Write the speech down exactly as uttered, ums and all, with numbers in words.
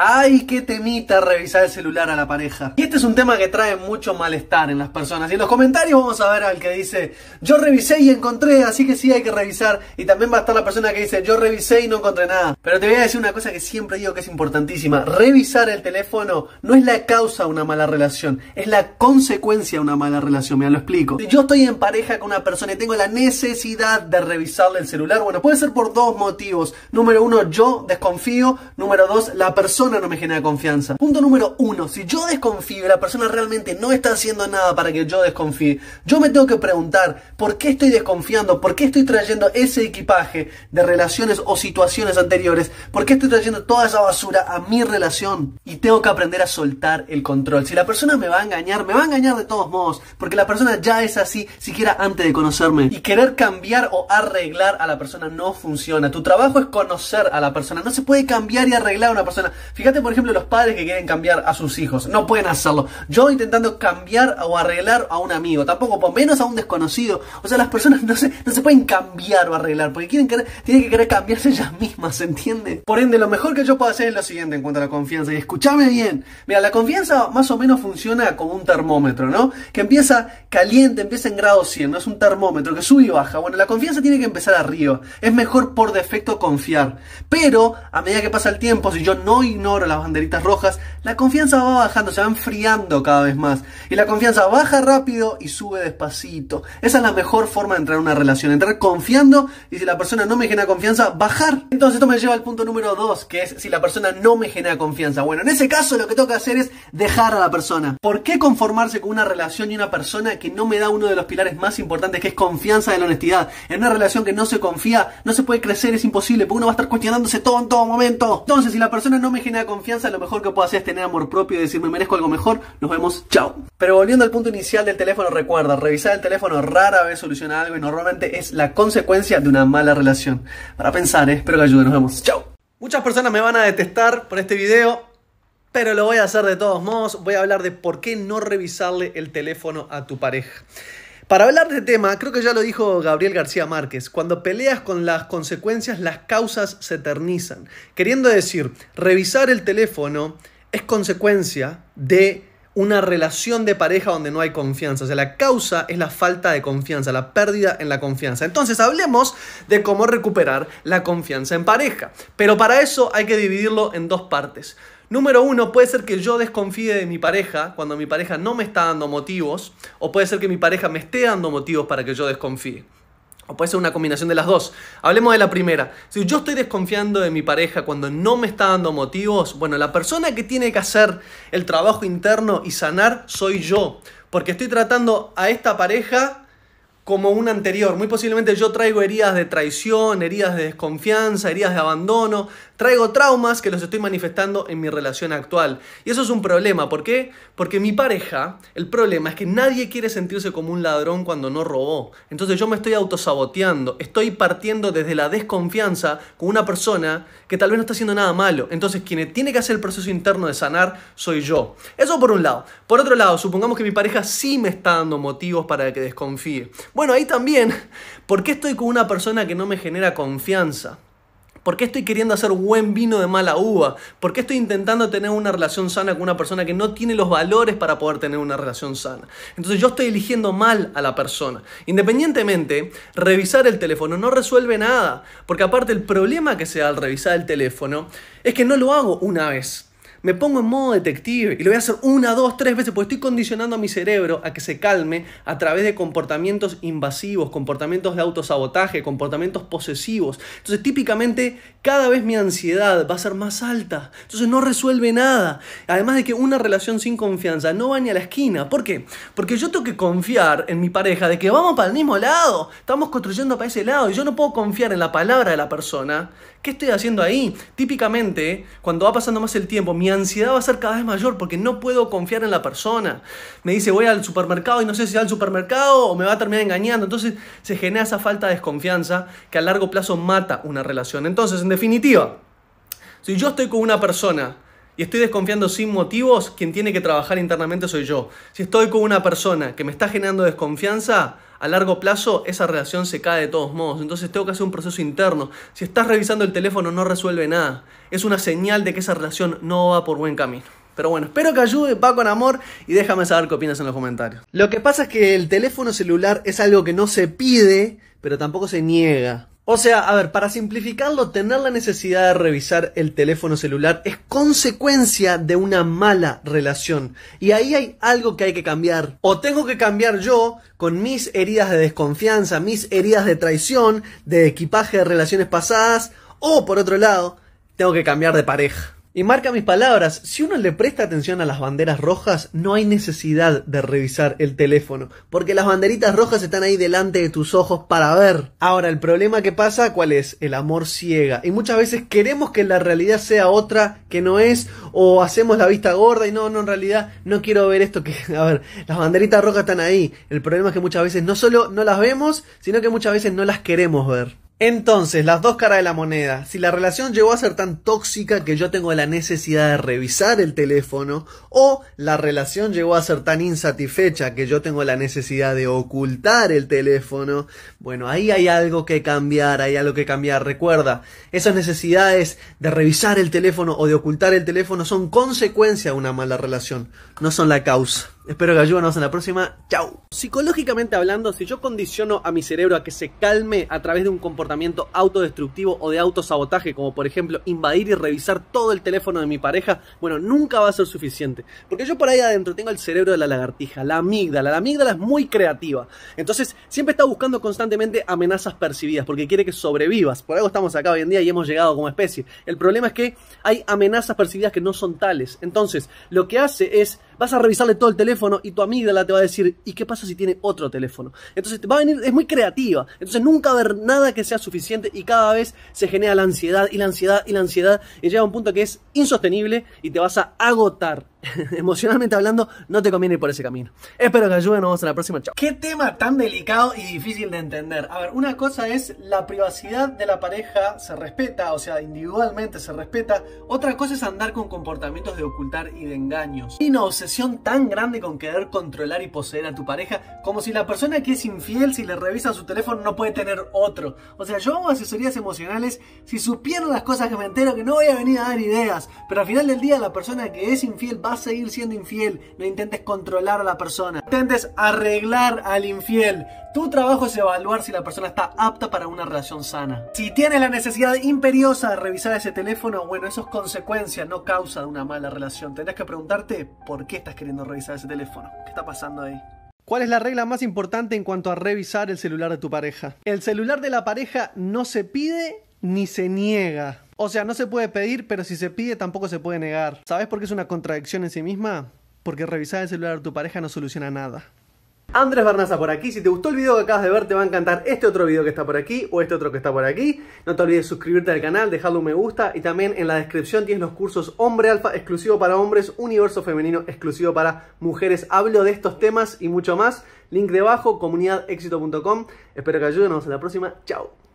¡Ay, qué temita revisar el celular a la pareja! Y este es un tema que trae mucho malestar en las personas. Y en los comentarios vamos a ver al que dice, yo revisé y encontré, así que sí hay que revisar. Y también va a estar la persona que dice, yo revisé y no encontré nada. Pero te voy a decir una cosa que siempre digo que es importantísima. Revisar el teléfono no es la causa de una mala relación, es la consecuencia de una mala relación. Mira, lo explico. Si yo estoy en pareja con una persona y tengo la necesidad de revisarle el celular, bueno, puede ser por dos motivos. Número uno, yo desconfío. Número dos, la persona no me genera confianza. Punto número uno, si yo desconfío y la persona realmente no está haciendo nada para que yo desconfíe, yo me tengo que preguntar por qué estoy desconfiando, por qué estoy trayendo ese equipaje de relaciones o situaciones anteriores, por qué estoy trayendo toda esa basura a mi relación. Y tengo que aprender a soltar el control. Si la persona me va a engañar, me va a engañar de todos modos, porque la persona ya es así siquiera antes de conocerme. Y querer cambiar o arreglar a la persona no funciona. Tu trabajo es conocer a la persona. No se puede cambiar y arreglar a una persona. Fíjate, por ejemplo, los padres que quieren cambiar a sus hijos. No pueden hacerlo. Yo intentando cambiar o arreglar a un amigo. Tampoco, por menos a un desconocido. O sea, las personas no se, no se pueden cambiar o arreglar. Porque quieren querer, tienen que querer cambiarse ellas mismas, ¿se entiende? Por ende, lo mejor que yo puedo hacer es lo siguiente en cuanto a la confianza. Y escúchame bien. Mira, la confianza más o menos funciona como un termómetro, ¿no? Que empieza caliente, empieza en grado cien. No es un termómetro que sube y baja. Bueno, la confianza tiene que empezar arriba. Es mejor por defecto confiar. Pero, a medida que pasa el tiempo, si yo no ignoro las banderitas rojas, la confianza va bajando, se va enfriando cada vez más. Y la confianza baja rápido y sube despacito. Esa es la mejor forma de entrar en una relación, entrar confiando, y si la persona no me genera confianza, bajar. Entonces esto me lleva al punto número dos, que es si la persona no me genera confianza. Bueno, en ese caso lo que tengo que hacer es dejar a la persona. ¿Por qué conformarse con una relación y una persona que no me da uno de los pilares más importantes, que es confianza y la honestidad? En una relación que no se confía, no se puede crecer, es imposible, porque uno va a estar cuestionándose todo en todo momento. Entonces, si la persona no me genera confianza, lo mejor que puedo hacer es tener amor propio y decir, me merezco algo mejor, nos vemos, chao. Pero volviendo al punto inicial del teléfono, recuerda, revisar el teléfono rara vez soluciona algo y normalmente es la consecuencia de una mala relación. Para pensar, ¿eh? Espero que ayude, nos vemos, chao. Muchas personas me van a detestar por este video, pero lo voy a hacer de todos modos. Voy a hablar de por qué no revisarle el teléfono a tu pareja. Para hablar de este tema, creo que ya lo dijo Gabriel García Márquez, cuando peleas con las consecuencias, las causas se eternizan. Queriendo decir, revisar el teléfono es consecuencia de una relación de pareja donde no hay confianza. O sea, la causa es la falta de confianza, la pérdida en la confianza. Entonces, hablemos de cómo recuperar la confianza en pareja. Pero para eso hay que dividirlo en dos partes. Número uno, puede ser que yo desconfíe de mi pareja cuando mi pareja no me está dando motivos, o puede ser que mi pareja me esté dando motivos para que yo desconfíe. O puede ser una combinación de las dos. Hablemos de la primera. Si yo estoy desconfiando de mi pareja cuando no me está dando motivos, bueno, la persona que tiene que hacer el trabajo interno y sanar soy yo, porque estoy tratando a esta pareja como una anterior. Muy posiblemente yo traigo heridas de traición, heridas de desconfianza, heridas de abandono. Traigo traumas que los estoy manifestando en mi relación actual. Y eso es un problema. ¿Por qué? Porque mi pareja, el problema es que nadie quiere sentirse como un ladrón cuando no robó. Entonces yo me estoy autosaboteando. Estoy partiendo desde la desconfianza con una persona que tal vez no está haciendo nada malo. Entonces quien tiene que hacer el proceso interno de sanar soy yo. Eso por un lado. Por otro lado, supongamos que mi pareja sí me está dando motivos para que desconfíe. Bueno, ahí también, ¿por qué estoy con una persona que no me genera confianza? ¿Por qué estoy queriendo hacer buen vino de mala uva? ¿Por qué estoy intentando tener una relación sana con una persona que no tiene los valores para poder tener una relación sana? Entonces yo estoy eligiendo mal a la persona. Independientemente, revisar el teléfono no resuelve nada, porque aparte el problema que se da al revisar el teléfono es que no lo hago una vez. Me pongo en modo detective y lo voy a hacer una, dos, tres veces porque estoy condicionando a mi cerebro a que se calme a través de comportamientos invasivos, comportamientos de autosabotaje, comportamientos posesivos. Entonces típicamente cada vez mi ansiedad va a ser más alta. Entonces no resuelve nada. Además de que una relación sin confianza no va ni a la esquina. ¿Por qué? Porque yo tengo que confiar en mi pareja de que vamos para el mismo lado. Estamos construyendo para ese lado y yo no puedo confiar en la palabra de la persona. ¿Qué estoy haciendo ahí? Típicamente, cuando va pasando más el tiempo, mi ansiedad va a ser cada vez mayor porque no puedo confiar en la persona. Me dice, voy al supermercado y no sé si va al supermercado o me va a terminar engañando. Entonces se genera esa falta de desconfianza que a largo plazo mata una relación. Entonces, en definitiva, si yo estoy con una persona y estoy desconfiando sin motivos, quien tiene que trabajar internamente soy yo. Si estoy con una persona que me está generando desconfianza, a largo plazo esa relación se cae de todos modos. Entonces tengo que hacer un proceso interno. Si estás revisando el teléfono no resuelve nada. Es una señal de que esa relación no va por buen camino. Pero bueno, espero que ayude, va con amor y déjame saber qué opinas en los comentarios. Lo que pasa es que el teléfono celular es algo que no se pide, pero tampoco se niega. O sea, a ver, para simplificarlo, tener la necesidad de revisar el teléfono celular es consecuencia de una mala relación. Y ahí hay algo que hay que cambiar. O tengo que cambiar yo con mis heridas de desconfianza, mis heridas de traición, de equipaje de relaciones pasadas. O, por otro lado, tengo que cambiar de pareja. Y marca mis palabras, si uno le presta atención a las banderas rojas, no hay necesidad de revisar el teléfono, porque las banderitas rojas están ahí delante de tus ojos para ver. Ahora, el problema que pasa, ¿cuál es? El amor ciega. Y muchas veces queremos que la realidad sea otra que no es, o hacemos la vista gorda y no, no, en realidad no quiero ver esto que... A ver, las banderitas rojas están ahí. El problema es que muchas veces no solo no las vemos, sino que muchas veces no las queremos ver. Entonces, las dos caras de la moneda. Si la relación llegó a ser tan tóxica que yo tengo la necesidad de revisar el teléfono, o la relación llegó a ser tan insatisfecha que yo tengo la necesidad de ocultar el teléfono, bueno, ahí hay algo que cambiar, hay algo que cambiar. Recuerda, esas necesidades de revisar el teléfono o de ocultar el teléfono son consecuencia de una mala relación, no son la causa. Espero que ayuden, nos vemos en la próxima. ¡Chao! Psicológicamente hablando, si yo condiciono a mi cerebro a que se calme a través de un comportamiento autodestructivo o de autosabotaje, como por ejemplo invadir y revisar todo el teléfono de mi pareja, bueno, nunca va a ser suficiente. Porque yo por ahí adentro tengo el cerebro de la lagartija, la amígdala. La amígdala es muy creativa. Entonces, siempre está buscando constantemente amenazas percibidas, porque quiere que sobrevivas. Por algo estamos acá hoy en día y hemos llegado como especie. El problema es que hay amenazas percibidas que no son tales. Entonces, lo que hace es... vas a revisarle todo el teléfono y tu amígdala te va a decir, ¿y qué pasa si tiene otro teléfono? Entonces va a venir, es muy creativa, entonces nunca va a haber nada que sea suficiente y cada vez se genera la ansiedad y la ansiedad y la ansiedad y llega a un punto que es insostenible y te vas a agotar. Emocionalmente hablando, no te conviene ir por ese camino. Espero que ayuden, nos vemos en la próxima, chao. Qué tema tan delicado y difícil de entender. A ver, una cosa es la privacidad de la pareja se respeta, o sea, individualmente se respeta. Otra cosa es andar con comportamientos de ocultar y de engaños. Y una obsesión tan grande con querer controlar y poseer a tu pareja, como si la persona que es infiel, si le revisan su teléfono, no puede tener otro. O sea, yo hago asesorías emocionales, si supieran las cosas que me entero, que no voy a venir a dar ideas, pero al final del día la persona que es infiel va a seguir siendo infiel. No intentes controlar a la persona, intentes arreglar al infiel. Tu trabajo es evaluar si la persona está apta para una relación sana. Si tienes la necesidad imperiosa de revisar ese teléfono, bueno, eso es consecuencia, no causa de una mala relación. Tendrás que preguntarte por qué estás queriendo revisar ese teléfono. ¿Qué está pasando ahí? ¿Cuál es la regla más importante en cuanto a revisar el celular de tu pareja? El celular de la pareja no se pide ni se niega. O sea, no se puede pedir, pero si se pide tampoco se puede negar. ¿Sabes por qué es una contradicción en sí misma? Porque revisar el celular de tu pareja no soluciona nada. Andrés Vernazza por aquí. Si te gustó el video que acabas de ver, te va a encantar este otro video que está por aquí o este otro que está por aquí. No te olvides suscribirte al canal, dejarle un me gusta y también en la descripción tienes los cursos Hombre Alfa exclusivo para hombres, Universo Femenino exclusivo para mujeres. Hablo de estos temas y mucho más. Link debajo, comunidad éxito punto com. Espero que ayuden, nos vemos en la próxima. Chao.